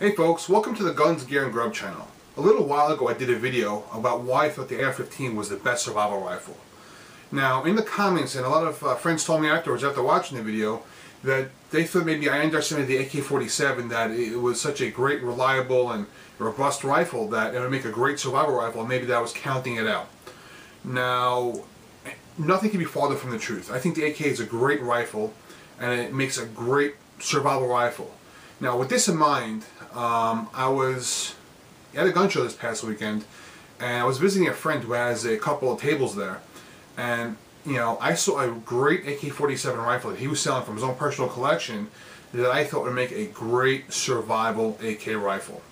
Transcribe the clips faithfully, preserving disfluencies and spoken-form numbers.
Hey folks, welcome to the Guns, Gear, and Grub channel. A little while ago I did a video about why I thought the A R fifteen was the best survival rifle. Now in the comments, and a lot of uh, friends told me afterwards after watching the video, that they thought maybe I underestimated the A K forty-seven, that it was such a great, reliable, and robust rifle that it would make a great survival rifle, and maybe that I was counting it out. Now, nothing can be farther from the truth. I think the A K is a great rifle, and it makes a great survival rifle. Now with this in mind, um, I was at a gun show this past weekend, and I was visiting a friend who has a couple of tables there, and you know, I saw a great A K forty-seven rifle that he was selling from his own personal collection that I thought would make a great survival A K rifle.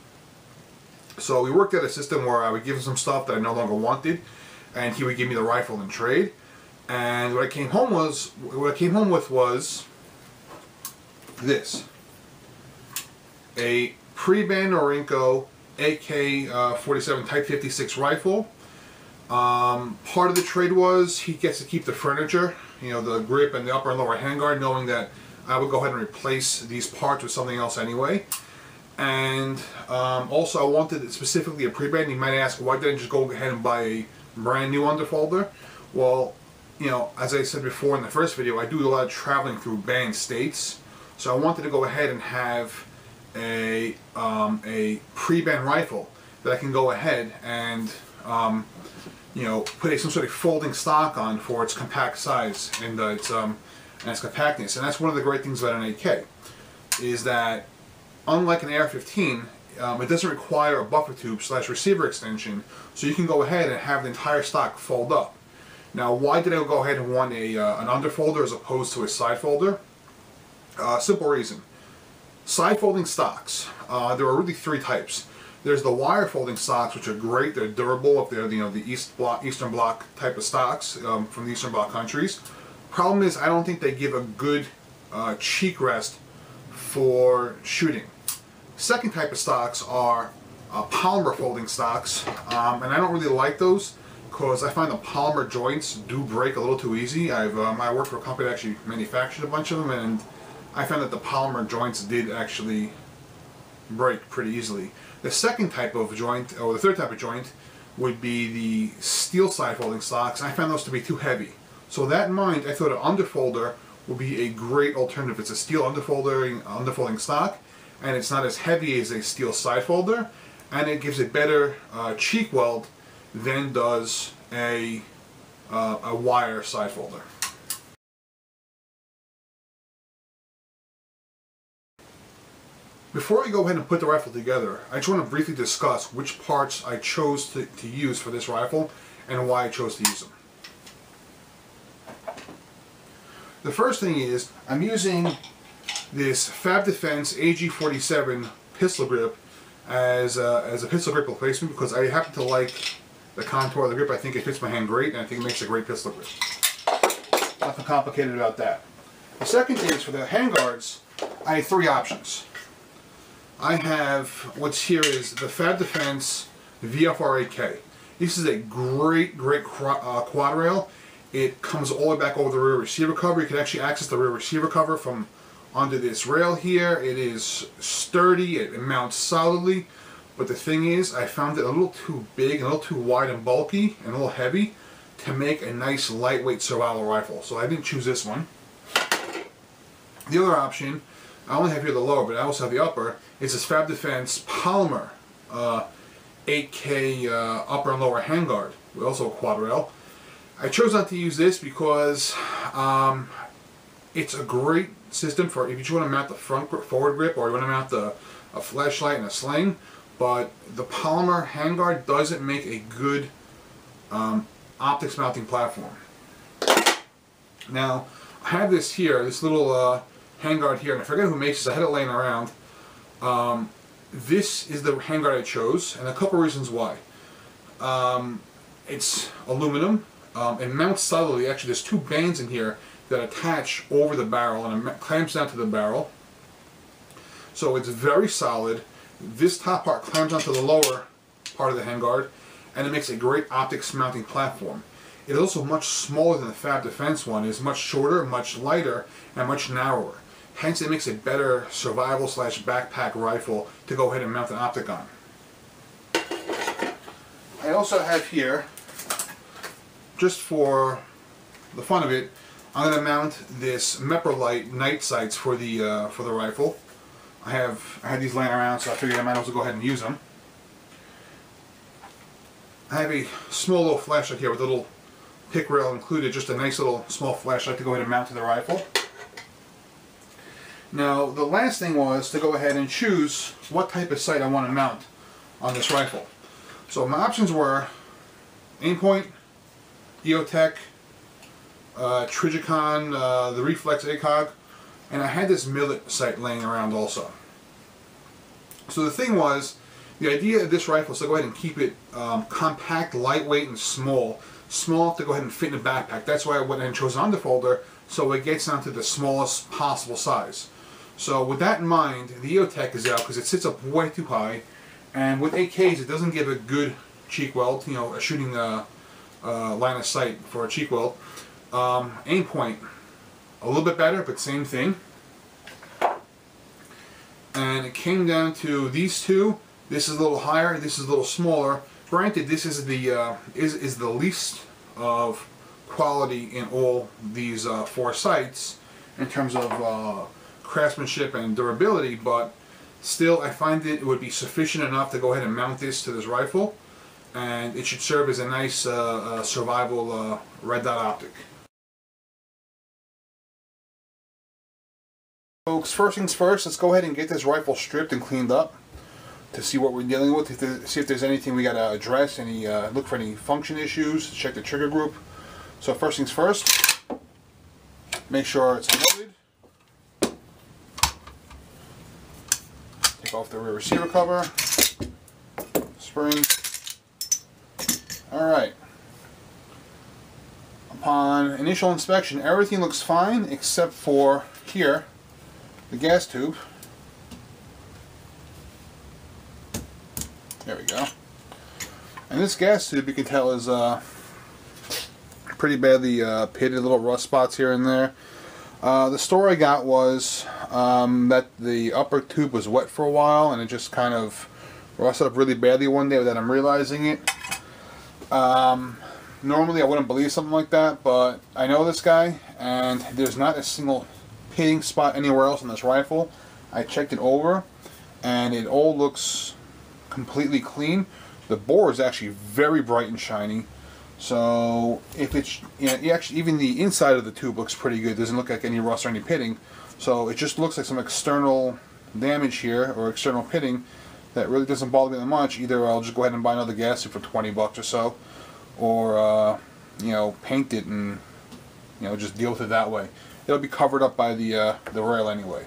So we worked out a system where I would give him some stuff that I no longer wanted, and he would give me the rifle in trade. And what I came home was, what I came home with was this. A pre-banned Norinco A K forty-seven uh, Type fifty-six rifle. Um, part of the trade was he gets to keep the furniture, you know, the grip and the upper and lower handguard, knowing that I would go ahead and replace these parts with something else anyway. And um, also I wanted specifically a pre-band. You might ask, why didn't I just go ahead and buy a brand new underfolder? Well, you know, as I said before in the first video, I do a lot of traveling through banned states. So I wanted to go ahead and have a, um, a pre-band rifle that I can go ahead and um, you know, put a, some sort of folding stock on for its compact size and uh, its um, and its compactness. And that's one of the great things about an A K, is that unlike an A R fifteen, um, it doesn't require a buffer tube slash receiver extension, so you can go ahead and have the entire stock fold up. Now, why did I go ahead and want a uh, an underfolder as opposed to a side folder? Uh, simple reason. Side folding stocks, uh, there are really three types. There's the wire folding stocks, which are great. They're durable if they're, you know, the East Bloc, Eastern Bloc type of stocks um, from the Eastern Bloc countries. Problem is, I don't think they give a good uh, cheek rest for shooting. Second type of stocks are uh, polymer folding stocks, um, and I don't really like those because I find the polymer joints do break a little too easy. I've um, I worked for a company that actually manufactured a bunch of them, and I found that the polymer joints did actually break pretty easily. The second type of joint, or the third type of joint, would be the steel side folding stocks. I found those to be too heavy. So with that in mind, I thought an underfolder would be a great alternative. It's a steel underfolder, underfolding stock, and it's not as heavy as a steel side folder, and it gives a better uh, cheek weld than does a, uh, a wire side folder. Before I go ahead and put the rifle together, I just want to briefly discuss which parts I chose to, to use for this rifle and why I chose to use them. The first thing is, I'm using this Fab Defense A G forty-seven pistol grip as a, as a pistol grip replacement because I happen to like the contour of the grip. I think it fits my hand great, and I think it makes a great pistol grip. Nothing complicated about that. The second thing is, for the handguards, I have three options. I have, what's here is the Fab Defense V F R A K. This is a great, great uh, quad rail. It comes all the way back over the rear receiver cover. You can actually access the rear receiver cover from under this rail here. It is sturdy, it mounts solidly. But the thing is, I found it a little too big, a little too wide and bulky, and a little heavy to make a nice lightweight survival rifle. So I didn't choose this one. The other option, I only have here the lower, but I also have the upper. It's this Fab Defense Polymer uh, A K uh, upper and lower handguard, also a quad rail. I chose not to use this because um, it's a great system for if you just want to mount the front grip, forward grip, or you want to mount the, a flashlight and a sling, but the polymer handguard doesn't make a good um, optics mounting platform. Now, I have this here, this little uh, handguard here, and I forget who makes this, I had it laying around. Um, this is the handguard I chose, and a couple reasons why. Um, it's aluminum, um, and mounts solidly. Actually, there's two bands in here that attach over the barrel, and it clamps down to the barrel. So it's very solid. This top part clamps onto the lower part of the handguard, and it makes a great optics mounting platform. It is also much smaller than the Fab Defense one. It's much shorter, much lighter, and much narrower. Hence, it makes a better survival slash backpack rifle to go ahead and mount an optic on. I also have here, just for the fun of it, I'm going to mount this Meprolite night sights for the uh, for the rifle. I have I had these laying around, so I figured I might as well go ahead and use them. I have a small little flashlight here with a little pick rail included, just a nice little small flashlight to go ahead and mount to the rifle. Now, the last thing was to go ahead and choose what type of sight I want to mount on this rifle. So my options were Aimpoint, EOTech, uh, Trijicon, uh, the Reflex ACOG, and I had this Millet sight laying around also. So the thing was, the idea of this rifle is to go ahead and keep it um, compact, lightweight, and small. Small to go ahead and fit in a backpack. That's why I went and chose an underfolder, so it gets down to the smallest possible size. So with that in mind, the EOTech is out because it sits up way too high, and with A Ks it doesn't give a good cheek weld, you know, a shooting uh, uh, line of sight for a cheek weld. Um, aim point, a little bit better, but same thing. And it came down to these two. This is a little higher, this is a little smaller. Granted, this is the uh, is, is the least of quality in all these uh, four sights in terms of uh, craftsmanship and durability, but still I find it would be sufficient enough to go ahead and mount this to this rifle, and it should serve as a nice uh, uh, survival uh, red dot optic. Folks, first things first, let's go ahead and get this rifle stripped and cleaned up to see what we're dealing with, to see if there's anything we got to address, any uh, look for any function issues, check the trigger group. So first things first, make sure it's unloaded. Take off the rear receiver cover, spring. Alright. Upon initial inspection, everything looks fine except for here, the gas tube. There we go. And this gas tube, you can tell, is uh, pretty badly uh, pitted, little rust spots here and there. Uh, the story I got was um, that the upper tube was wet for a while and it just kind of rusted up really badly one day without I'm realizing it. Um, normally I wouldn't believe something like that, but I know this guy, and there's not a single pitting spot anywhere else on this rifle. I checked it over and it all looks completely clean. The bore is actually very bright and shiny. So if it's, you know, actually even the inside of the tube looks pretty good. It doesn't look like any rust or any pitting. So it just looks like some external damage here or external pitting that really doesn't bother me that much. Either I'll just go ahead and buy another gas tube for twenty bucks or so, or uh, you know, paint it and, you know, just deal with it that way. It'll be covered up by the uh, the rail anyway.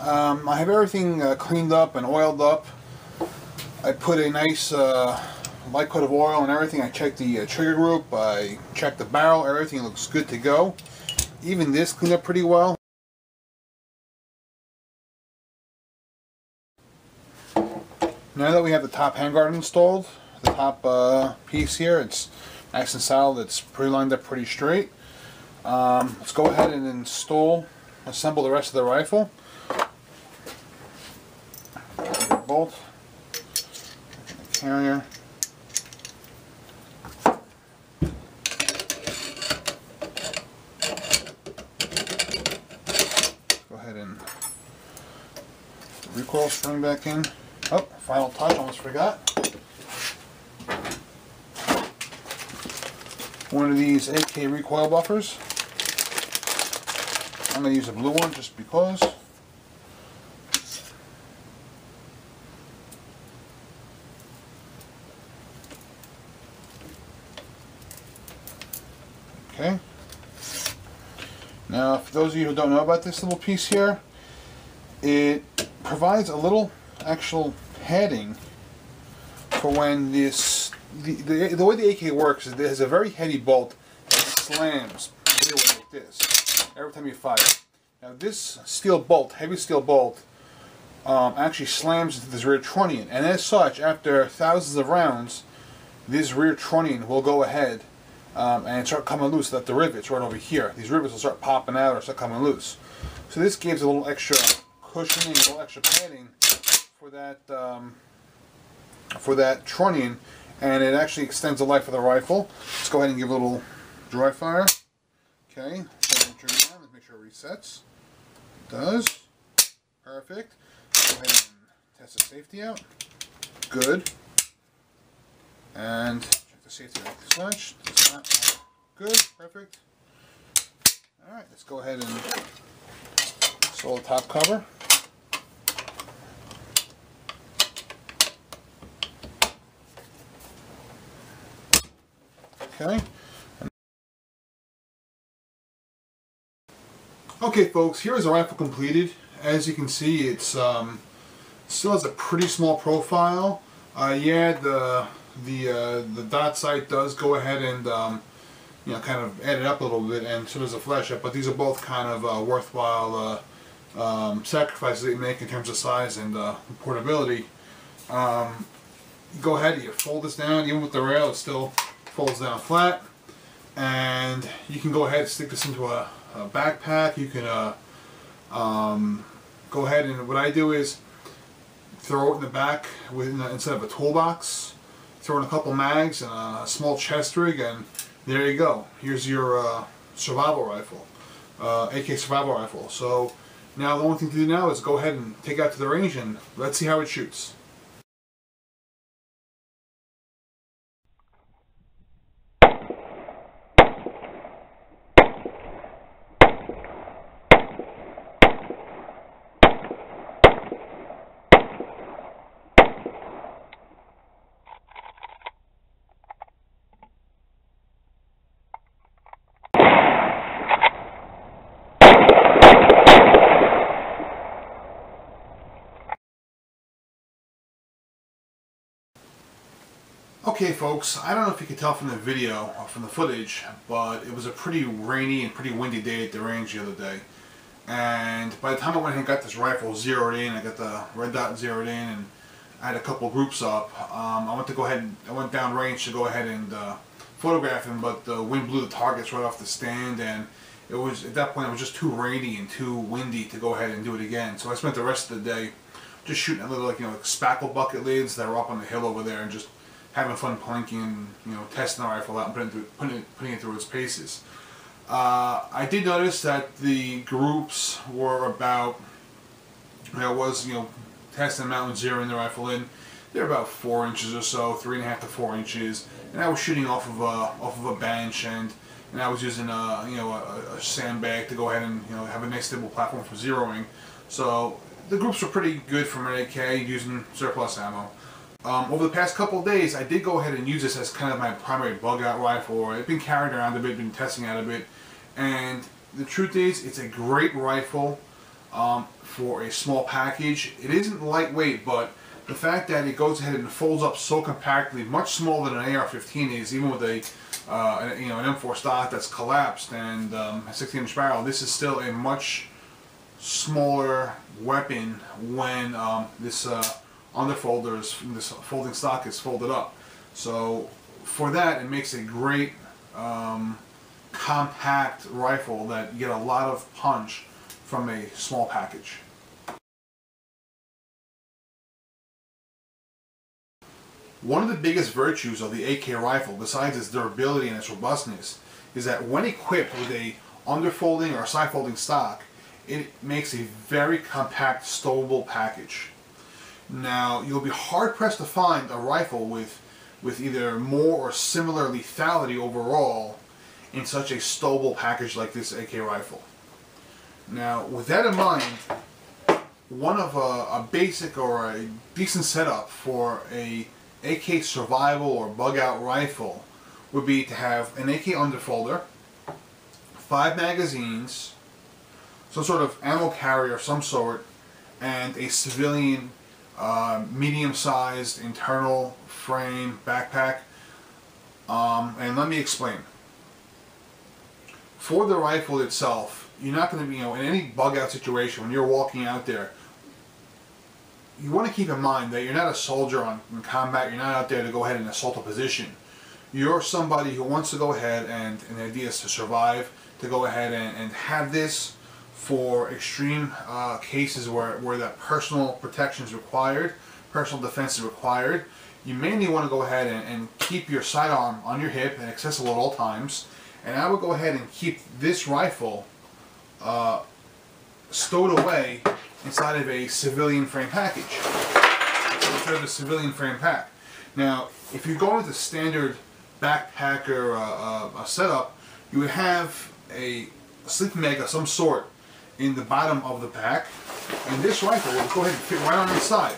Um, I have everything uh, cleaned up and oiled up. I put a nice uh, light coat of oil and everything. I checked the uh, trigger group, I checked the barrel, everything looks good to go. Even this cleaned up pretty well. Now that we have the top handguard installed, the top uh, piece here, it's nice and solid, it's pre-lined up pretty straight. Um, let's go ahead and install, assemble the rest of the rifle. Bolt. Carrier. Go ahead and recoil spring back in. Oh, final touch, almost forgot. One of these A K recoil buffers. I'm going to use a blue one just because. Okay. Now, for those of you who don't know about this little piece here, it provides a little actual padding for when this, the, the, the way the A K works is there's a very heavy bolt that slams like this every time you fire. Now this steel bolt, heavy steel bolt, um, actually slams into this rear trunnion, and as such, after thousands of rounds, this rear trunnion will go ahead Um, and start coming loose, that the rivets right over here. These rivets will start popping out or start coming loose. So this gives a little extra cushioning, a little extra padding for that um, for that trunnion, and it actually extends the life of the rifle. Let's go ahead and give a little dry fire. Okay, let's make sure it resets. It does. Perfect. Go ahead and test the safety out. Good. And check the safety out the clutch. That's not good. Perfect. All right, let's go ahead and solo the top cover. Okay. Okay, folks, here is the rifle completed. As you can see, it's um, still has a pretty small profile. Uh, yeah, the the uh, the dot sight does go ahead and um, you know, kind of add it up a little bit, and so does the flash up. But these are both kind of uh, worthwhile uh, um, sacrifices that you make in terms of size and uh, portability. Um, go ahead, you fold this down. Even with the rail, it still folds down flat, and you can go ahead and stick this into a, a backpack. You can. Uh, Um, go ahead, and what I do is throw it in the back with, instead of a toolbox. Throw in a couple mags and a small chest rig, and there you go. Here's your uh, survival rifle, uh, A K survival rifle. So now the only thing to do now is go ahead and take it out to the range, and let's see how it shoots. Okay folks, I don't know if you can tell from the video or from the footage, but it was a pretty rainy and pretty windy day at the range the other day. And by the time I went and got this rifle zeroed in, I got the red dot zeroed in, and I had a couple groups up. Um, I went to go ahead and I went down range to go ahead and uh, photograph him, but the wind blew the targets right off the stand, and it was at that point it was just too rainy and too windy to go ahead and do it again. So I spent the rest of the day just shooting at little like you know like spackle bucket lids that were up on the hill over there, and just having fun planking and you know testing the rifle out and putting it through, putting it, putting it through its paces. Uh, I did notice that the groups were about. I you know, was you know testing them out and zeroing the rifle in. They're about four inches or so, three and a half to four inches, and I was shooting off of a off of a bench, and and I was using a you know a, a sandbag to go ahead and you know have a nice stable platform for zeroing. So the groups were pretty good from an A K using surplus ammo. Um, over the past couple of days, I did go ahead and use this as kind of my primary bug-out rifle. I've been carrying around a bit, been testing out a bit, and the truth is, it's a great rifle um, for a small package. It isn't lightweight, but the fact that it goes ahead and folds up so compactly, much smaller than an A R fifteen is, even with a uh, you know an M four stock that's collapsed and um, a sixteen inch barrel. This is still a much smaller weapon when um, this. Uh, underfolder is this folding stock is folded up, so for that it makes a great um, compact rifle that you get a lot of punch from a small package. One of the biggest virtues of the A K rifle, besides its durability and its robustness, is that when equipped with a underfolding or side folding stock, it makes a very compact, stowable package. Now, you'll be hard-pressed to find a rifle with, with either more or similar lethality overall in such a stowable package like this A K rifle. Now, with that in mind, one of a, a basic or a decent setup for a A K survival or bug-out rifle would be to have an A K underfolder, five magazines, some sort of ammo carrier of some sort, and a civilian Uh, medium-sized internal frame backpack, um, and let me explain. For the rifle itself, you're not going to be, you know, in any bug-out situation when you're walking out there, you want to keep in mind that you're not a soldier on, in combat. You're not out there to go ahead and assault a position. You're somebody who wants to go ahead and, and the idea is to survive, to go ahead and, and have this for extreme uh, cases where, where that personal protection is required, personal defense is required. You mainly want to go ahead and, and keep your sidearm on your hip and accessible at all times. And I would go ahead and keep this rifle uh, stowed away inside of a civilian frame package. Instead of a civilian frame pack. Now, if you're going with a standard backpack or a, a setup, you would have a sleeping bag of some sort in the bottom of the pack. And this rifle will go ahead and fit right on the side.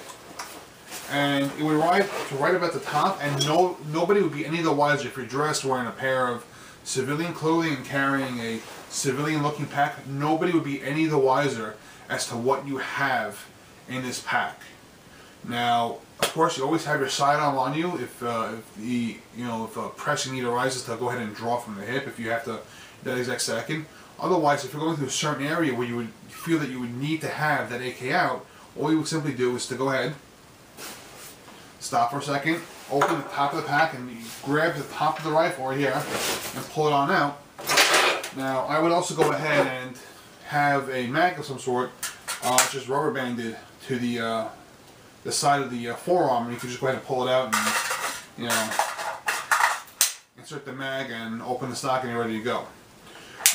And it would ride to right about the top, and no nobody would be any the wiser if you're dressed wearing a pair of civilian clothing and carrying a civilian looking pack. Nobody would be any the wiser as to what you have in this pack. Now, of course, you always have your sidearm on you. If, uh, if the you know if a pressing need arises, to go ahead and draw from the hip if you have to that exact second. Otherwise, if you're going through a certain area where you would feel that you would need to have that A K out, all you would simply do is to go ahead, stop for a second, open the top of the pack, and you grab the top of the rifle right here and pull it on out. Now, I would also go ahead and have a mag of some sort, uh, just rubber banded to the uh, the side of the uh, forearm, and you can just go ahead and pull it out and, you know, insert the mag and open the stock and you're ready to go.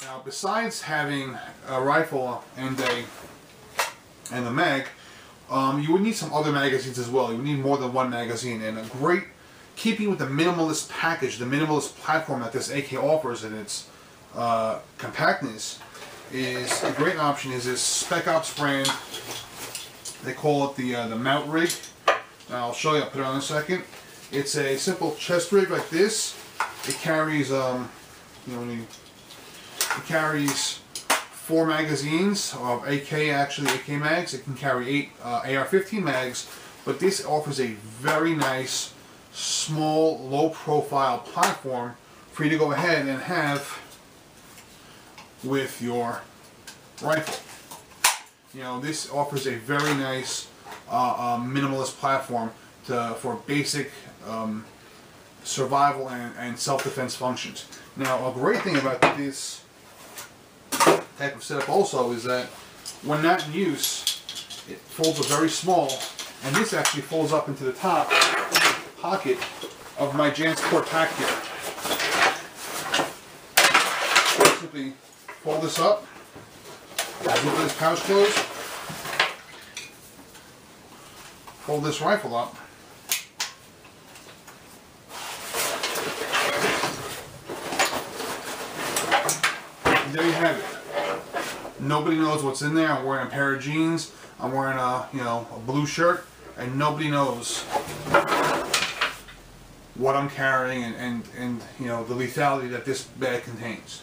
Now, besides having a rifle and a and a mag, Um, you would need some other magazines as well. You would need more than one magazine, and a great keeping with the minimalist package, the minimalist platform that this A K offers and its uh, compactness, is a great option. Is this Spec Ops brand? They call it the uh, the mount rig. Now, I'll show you. I'll put it on in a second. It's a simple chest rig like this. It carries um, you know, when you, it carries. four magazines of A K, actually A K mags. It can carry eight uh, A R fifteen mags, but this offers a very nice, small, low-profile platform for you to go ahead and have with your rifle. You know, this offers a very nice, uh, uh, minimalist platform to, for basic um, survival and, and self-defense functions. Now, a great thing about this type of setup also is that when not in use, it folds up very small, and this actually folds up into the top pocket of my JanSport pack here. Simply fold this up, zip this pouch closed, fold this rifle up, and there you have it. Nobody knows what's in there. I'm wearing a pair of jeans. I'm wearing a, you know, a blue shirt, and nobody knows what I'm carrying and, and, and you know, the lethality that this bag contains.